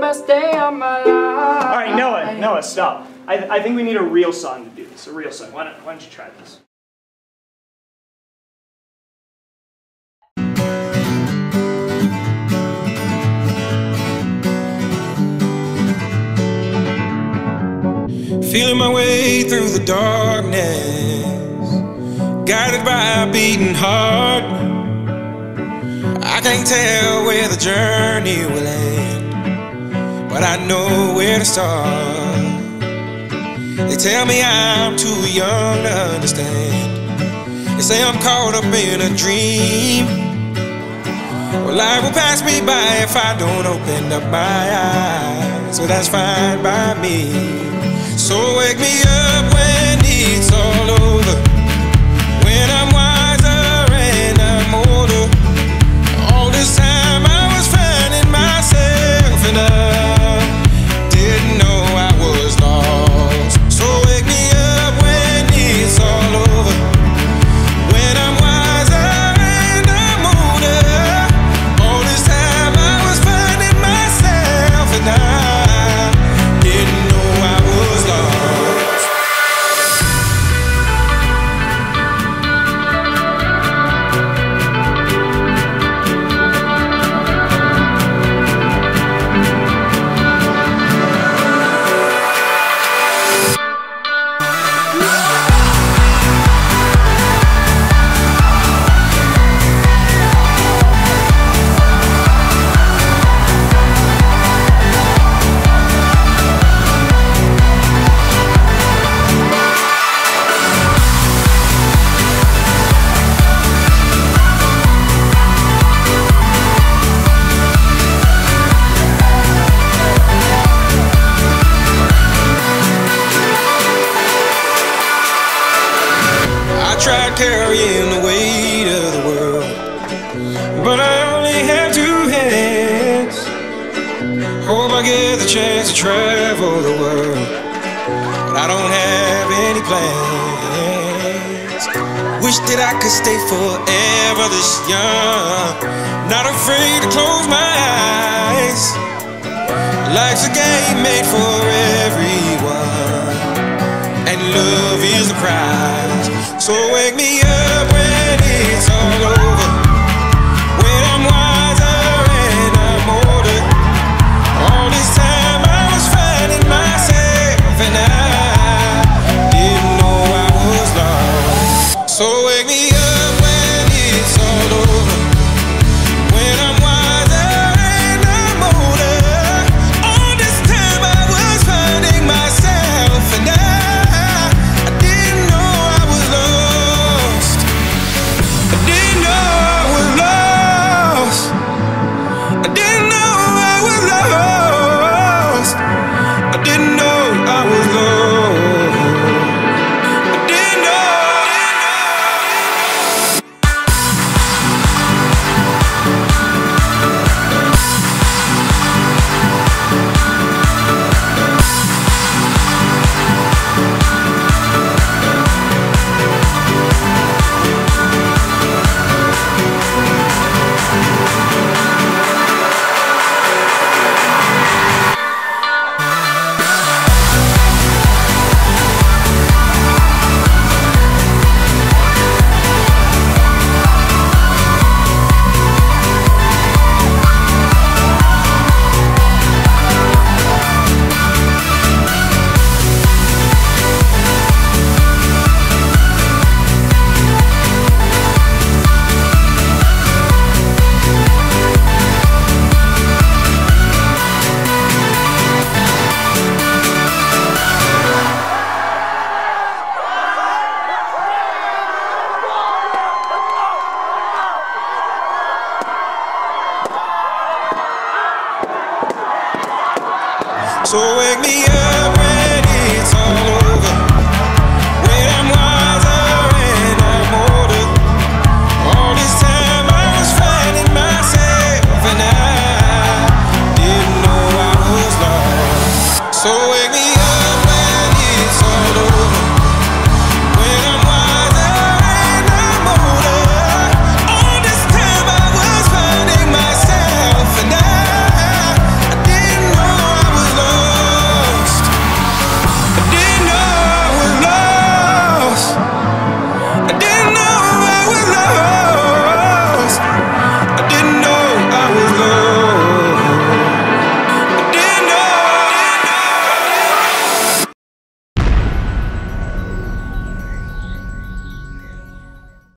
the best day of my life. All right, Noah, stop. I think we need a real song to do this, a real song. Why don't you try this? Feeling my way through the darkness, guided by a beating heart. I can't tell where the journey will end, but I know where to start. They tell me I'm too young to understand. They say I'm caught up in a dream. Well, life will pass me by if I don't open up my eyes. So that's fine by me. So wake me up when it's all over, when I'm wiser and I'm older. All this time I was finding myself and I didn't know I was lost. So wake me up when it's all over, when I'm wiser and I'm older. All this time I was finding myself and I didn't know I was lost. Tried carrying the weight of the world, but I only have two hands. Hope I get the chance to travel the world, but I don't have any plans. Wish that I could stay forever this young, not afraid to close my eyes. Life's a game made for everyone, and love is the prize. So wake me up when it's all over, when I'm wiser and I'm older. All this time I was finding myself and I didn't know I was lost. So wake me up when it's all over, when I'm wiser and I'm older. All this time I was finding myself and I didn't know I was lost. I didn't know I was lost. I didn't know I was lost. I didn't know I was lost. I didn't know. So wake me up.